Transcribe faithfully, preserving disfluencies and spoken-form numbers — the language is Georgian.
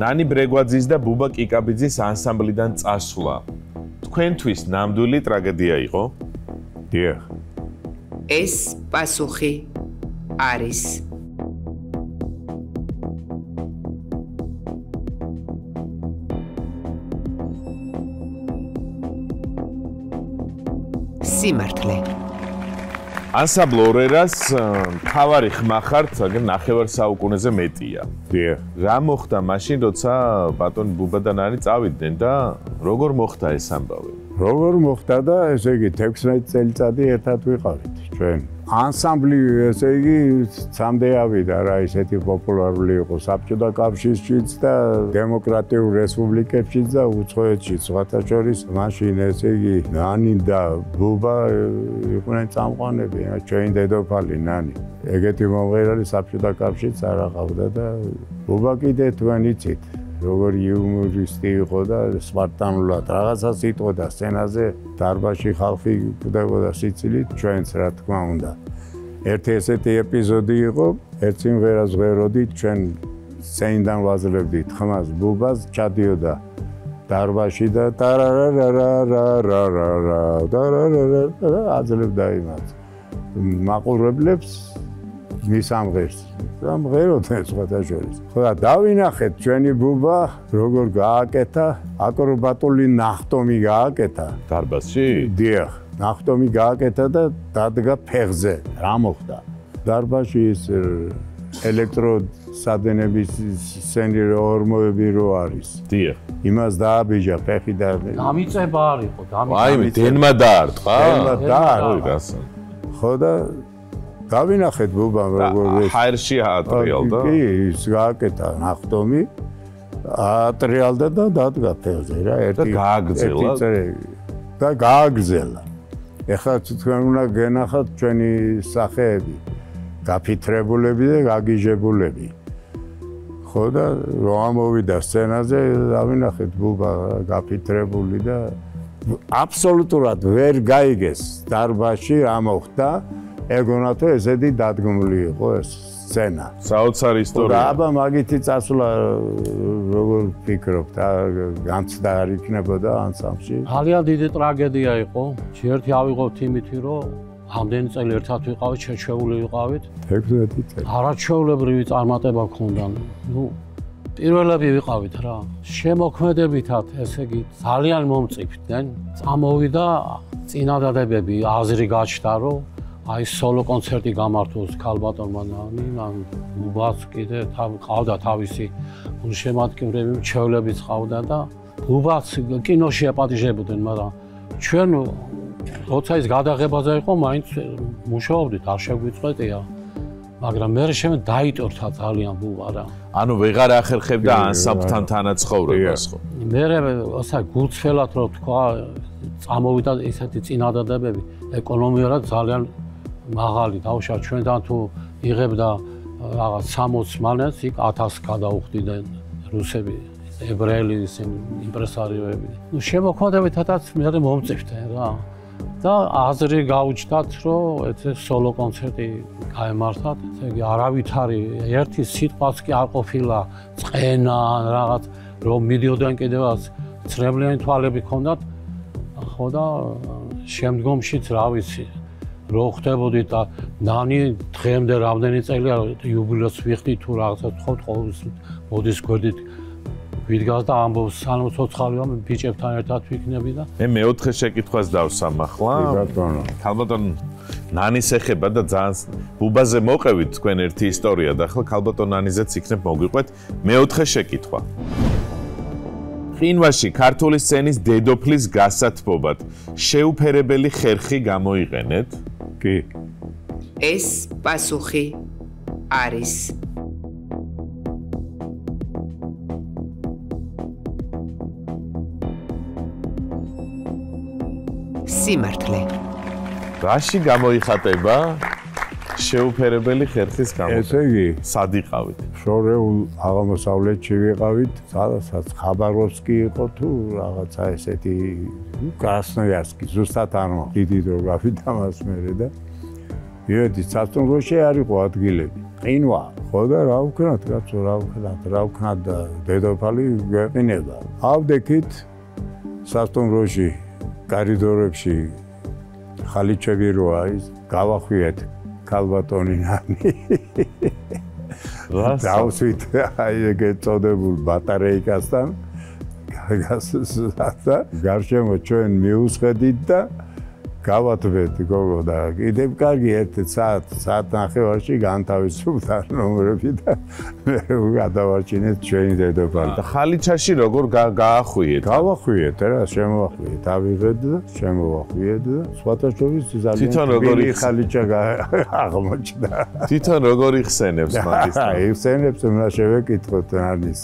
ნანი ბრეგვაძის და ბუბა კიკაბიძის ანსამბლიდან წასვლა თქვენთვის ნამდვილი ტრაგედია იყო? დიახ. ეს პასუხი არის. Სიმართლე. Ansambl ორერას თავარი ხმა ხართ, მაგრამ ნახევარსაუკუნეზე მეტია. დიახ. რა მოხდა მაშინ, როცა ბატონ ბუბა და ნანი წავიდნენ და როგორ მოხდა ეს ამბავი? Როგორ მოხდა და ესე იგი ექვსმეტი წელიწადი ერთად ვიყავით ჩვენ. Ანსამბლი ესე იგი სამდე ავიდა რა, ესეთი პოპულარული იყო საბჭოთა კავშირშიც და დემოკრატიულ რესპუბლიკებშიც და უცხოეთშიც, სხვათა შორის მაშინ ესე იგი ნანი და ბუბა იყვნენ წამყვანები, ჩვენი დედოფალი ნანი. ეგეთი მომღერალი საბჭოთა კავშირშიც არ აღავდა და ბუბა კიდე თქვენ იცით. Როგორ იუმორისტი იყო და სპარტანულად რაღაცას იტყოდა სცენაზე, დარბაში ხალხი კვდებოდა სიცილით, ჩვენც რა თქმა უნდა. Ერთი ესეთი ეპიზოდი იყო, ერთი ვერას ვეროდით, ჩვენ სცენიდან ვაძლევდით ხმას ბუბას, ჩადიოდა დარბაში და ტარარარარარარარა და აძლევდა იმას მაყურებლებს მის ამღერს. და მღეროდნენ სხვათა შორის. ხოდა დავინახეთ ჩვენი ბუბა როგორ გააკეთა, აკრობატული ნახტომი გააკეთა. დარბაზში? დიახ, ნახტომი გააკეთა და დადგა ფეხზე. რა მოხდა? დარბაზში ის ელექტროსადენების სენიორი ორმოები რო არის. დიახ. იმას დააბიჯა ფეხი და დამიწება არისო, დამიწება. აი, დენმა დაარტყა. დენმა დაარტყა. ხოდა დავინახეთ ბუბამ როგორ ეს ჰაერში ატრიალდა. კი, ის გააკეთა ნახტომი, ატრიალდა და დადგა ფეხზე რა, ერთი გააგზელა. და გააგზელა. ეხლა თქვენ უნდა გენახათ ჩვენი სახეები, გაფითრებულები და გაგიჟებულები. ხო და რო ამოვიდა სცენაზე, დავინახეთ ბუბა გაფითრებული და აბსოლუტურად ვერ გაიგეს დარბაში რა მოხდა. Ეგონათო ესეთი დადგმული იყო ეს სცენა. Საოცარი ისტორია. აბა მაგითი წასვლა როგორ ფიქრობთ, განცდა არ იქნებოდა ანსამბლში? ძალიან დიდი ტრაგედია იყო. ერთი ავიღოთ იმითი, რომ ამდენი წელი ერთად ვიყავით, შეჩეული ვიყავით. ექვსმეტი წელი. არაჩვეულებრივი წარმატება გქონდა. ნუ პირველები ვიყავით რა. შემოქმედებითად, ესე იგი, ძალიან მომწიფდნენ. წამოვიდა წინადადებები, აზრი გაჩნდა, რომ აი სოლო კონცერტი გამართოს ქალბატონმა ნანიმ, ან ბუბაც კიდე ყავდა თავისი შემოქმედებები, მრჩევლებიც ყავდა და ბუბაც კინოში აპატიჟებოდნენ, მაგრამ ჩვენ როცა ის გადაღებაზე იყო, მაინც მუშაობდით, არ შეგვიწყვეტია. მაგრამ მე შემე დაიტორთა ძალიან ბუბა რა. ანუ ვეღარ ახერხებდა ანსამბლთან თანაცხოვრებას ხო? მე ასე გულწრფელად რო თქვა, წამოვიდა ესეთი წინადადებები, ეკონომიკურად ძალიან მაღალი თავშა ჩვენთან თუ იღებდა რაღაც სამოცს მანეთს, იქ ათასს გადაუხდიდნენ რუსები, ებრაელი იმპრესარიოები. ნუ შემოქმედებითაც მე მომწიფდნენ რა. და აზრი გაუჩნდათ, რომ ეს სოლო კონცერტი გამართათ, ესე იგი არავითარი, ერთი სიტყვაც კი არ ყოფილა წენა, რაღაც რომ მიდიოდნენ კიდევაც ცრემლიანი თვალები ქონდათ. ხო და შემდგომშიც რა ვიცი რო ხდებოდით და ნანი დღემდე რამდენი წელია იუბილეს ვიხდი თუ რაღაცა თხოვთ ყოველთვის მოდის გვერდით ვიდგას და ამბობს სანამ ცოცხალია ბიჭებთან ერთად ვიქნები და მე მეოთხე შეკითხვას დავსამ ახლა ქალბატონ ნანის ეხება და ძალიან ბუბაზე მოყევით თქვენ ერთი ისტორია და ახლა ქალბატონ ნანიზეც იქნებ მოგვიყვეთ მეოთხე შეკითხვა ყინვაში ქართული სცენის დედოფლის გასათბობად შეუფერებელი ხერხი გამოიყენეთ? კი. ეს პასუხი არის. სიმართლე. რაში გამოიხატება შეუფერებელი ხერხის გამოყენება? ესე იგი, სად იყავით? შორეულ აღმოსავლეთში ვიყავით, სადაც ხაბაროვსკი იყო თუ რაღაცა ესეთი კრასნოიარსკი, ზუსტად არ მოვიდი, რომ გავიდა მას მერე და მივედით, საწუნროში არ იყო ადგილები. Inwa, hoda rauknat, katsu rauknat, rauknat da dedopali geqineba. Avdekit sastun roshi, koridorepshi, khalichebi roa is gavakhviet, kalvatoni nani. Davsvit ay getsodebul batareikastan gagasata garshemo chven miusqedit da gavatveti gogo da ideb kargi erti saat saat nakhevashchi gantavitsubda nomerebi da gadavachinets chveni dedopali da khalichashi rogor gaaqhviet gavakhviet ra shemoaqhviet aviged da shemoaqhviet da svatashtovis zalien titan rogori khalicha aghmochda titan rogori xsenebs magistrat xsenebs mna shevekitqot arnis